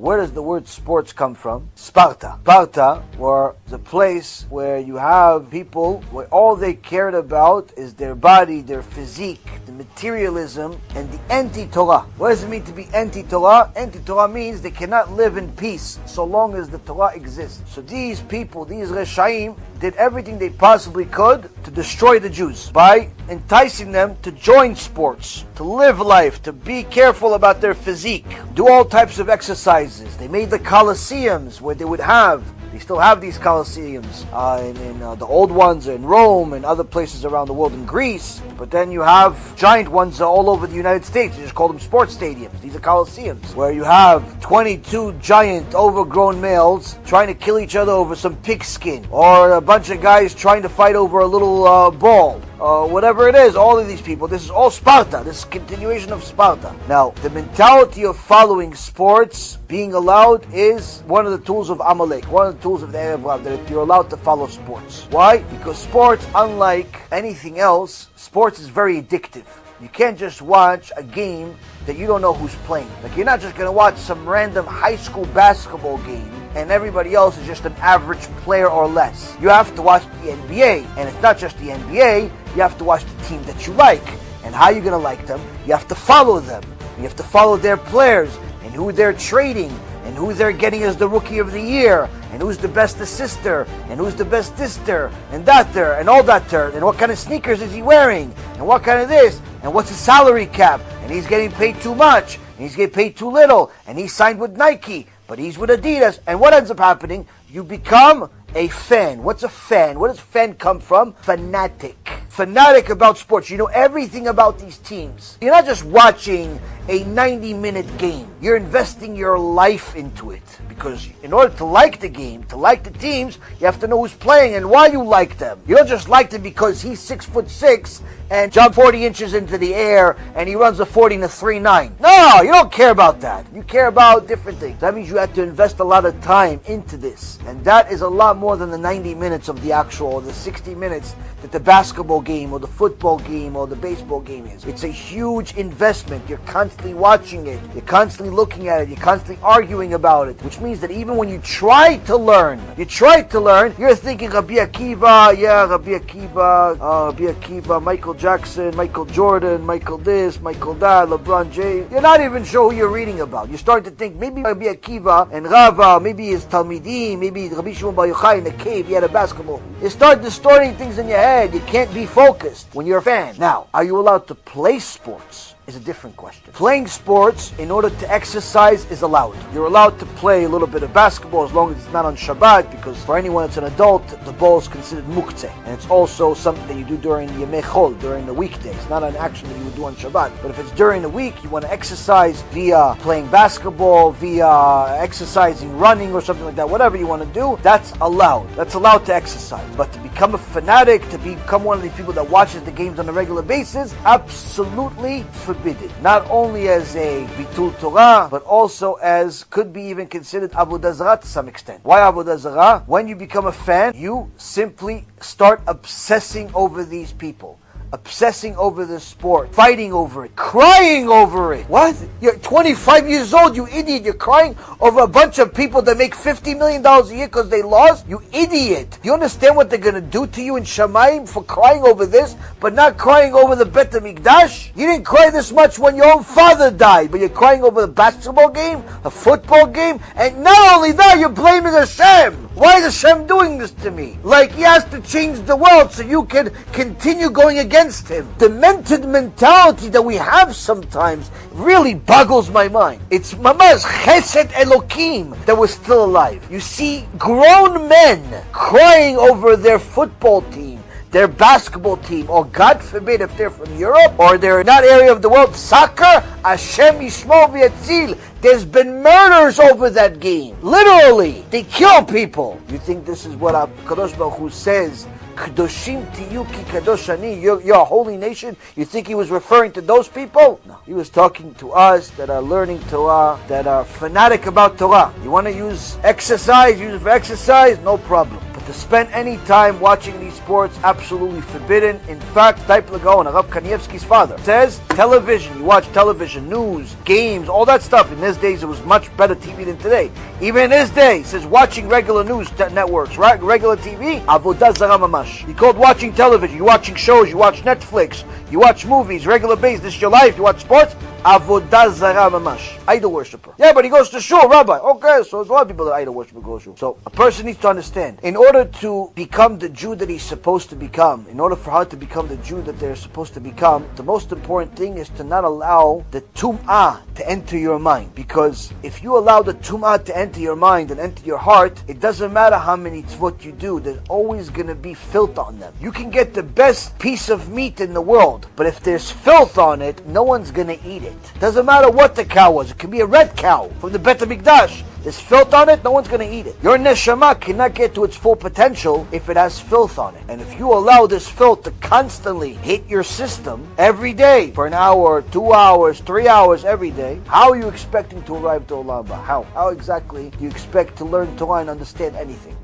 Where does the word sports come from? Sparta. Sparta were the place where you have people where all they cared about is their body, their physique, the materialism, and the anti-Torah. What does it mean to be anti-Torah? Anti-Torah means they cannot live in peace so long as the Torah exists. So these people, these Reshaim, did everything they possibly could to destroy the Jews by enticing them to join sports, to live life, to be careful about their physique, do all types of exercises. They made the Colosseums where they would have, they still have these Colosseums in the old ones in Rome and other places around the world in Greece. But then you have giant ones all over the United States. You just call them sports stadiums. These are Colosseums where you have 22 giant overgrown males trying to kill each other over some pigskin, or a bunch of guys trying to fight over a little ball. Whatever it is, all of these people, this is all Sparta. This is continuation of Sparta. Now, the mentality of following sports, being allowed, is one of the tools of Amalek, one of the tools of the Erev Rav, that you're allowed to follow sports. Why? Because sports, unlike anything else, sports is very addictive. You can't just watch a game that you don't know who's playing. Like, you're not just going to watch some random high school basketball game and everybody else is just an average player or less. You have to watch the NBA, and it's not just the NBA, you have to watch the team that you like. And how you're going to like them? You have to follow them. You have to follow their players, and who they're trading, and who they're getting as the rookie of the year, and who's the best assister, and who's the best thister, and that-ter, and all that-ter, and what kind of sneakers is he wearing, and what kind of this, and what's his salary cap, and he's getting paid too much, and he's getting paid too little, and he signed with Nike, but he's with Adidas. And what ends up happening? You become a fan. What's a fan? Where does fan come from? Fanatic. Fanatic about sports. You know everything about these teams. You're not just watching a 90-minute game. You're investing your life into it. Because in order to like the game, to like the teams, you have to know who's playing and why you like them. You don't just like them because he's 6'6" and jump 40 inches into the air and he runs a 40 in a 3.9. No, you don't care about that. You care about different things. That means you have to invest a lot of time into this. And that is a lot more than the 90 minutes of the actual, or the 60 minutes that the basketball game or the football game or the baseball game is. It's a huge investment. You're constantly watching it. You're constantly looking at it. You're constantly arguing about it. Which means that even when you try to learn, you're thinking Rabbi Akiva, Michael Jackson, Michael Jordan, Michael this, Michael that, LeBron James. You're not even sure who you're reading about. You start to think maybe Rabbi Akiva and Rava, maybe his Talmidim, maybe Rabbi Shimon Bar Yochai in the cave, he had a basketball. You start distorting things in your head. You can't be focused when you're a fan. Now, are you allowed to play sports? Is a different question. Playing sports in order to exercise is allowed. You're allowed to play a little bit of basketball as long as it's not on Shabbat, because for anyone that's an adult, the ball is considered muktzeh. And it's also something that you do during Yemei Chol, during the weekday. It's not an action that you would do on Shabbat. But if it's during the week, you want to exercise via playing basketball, via exercising, running or something like that, whatever you want to do, that's allowed. That's allowed to exercise. But to become a fanatic, to become one of these people that watches the games on a regular basis, absolutely forbidden. Not only as a bitul Torah, but also as could be even considered Avodah Zarah to some extent. Why Avodah Zarah? When you become a fan, you simply start obsessing over these people, obsessing over the sport, fighting over it, crying over it. What? You're 25 years old, you idiot. You're crying over a bunch of people that make $50 million a year because they lost? You idiot. Do you understand what they're going to do to you in Shamayim for crying over this, but not crying over the Bet HaMikdash? You didn't cry this much when your own father died, but you're crying over the basketball game, a football game, and not only that, you're blaming Hashem. Why is Hashem doing this to me? Like, he has to change the world so you can continue going against him. The demented mentality that we have sometimes really boggles my mind. It's Mama's Chesed Elokim that we're still alive. You see grown men crying over their football team, their basketball team, or God forbid if they're from Europe, or they're in that area of the world, soccer, Hashem Yishmor V'Yatzil. There's been murders over that game. Literally, they kill people. You think this is what HaKadosh Baruch Hu says, Kedoshim Tiyu Ki Kadosh Ani, you're a holy nation? You think he was referring to those people? No. He was talking to us that are learning Torah, that are fanatic about Torah. You want to use exercise, use it for exercise? No problem. But To spend any time watching these sports, absolutely forbidden. In fact, Taipei Gaon, Rav Kanievsky's father, says television, you watch television, news, games, all that stuff. In his days, it was much better TV than today. Even in his day, he says watching regular news networks, right? Regular TV, avodah zara mamash. He called watching television, you watching shows, you watch Netflix, you watch movies, regular base, this is your life, you watch sports, avodah zara mamash. Idol worshiper. Yeah, but he goes to shul, Rabbi. Okay, so there's a lot of people that idol worship go to shul. So a person needs to understand, in order to become the Jew that he's supposed to become, in order for her to become the Jew that they're supposed to become, the most important thing is to not allow the tum'ah to enter your mind. Because if you allow the tum'ah to enter your mind and enter your heart, it doesn't matter how many tzvot you do, there's always going to be filth on them. You can get the best piece of meat in the world, but if there's filth on it, no one's going to eat it. Doesn't matter what the cow was, it could be a red cow from the Bet HaMikdash. There's filth on it, no one's going to eat it. Your neshama cannot get to its full potential if it has filth on it. And if you allow this filth to constantly hit your system every day, for an hour, 2 hours, 3 hours every day, how are you expecting to arrive to Olam Haba? How exactly do you expect to learn Torah and understand anything?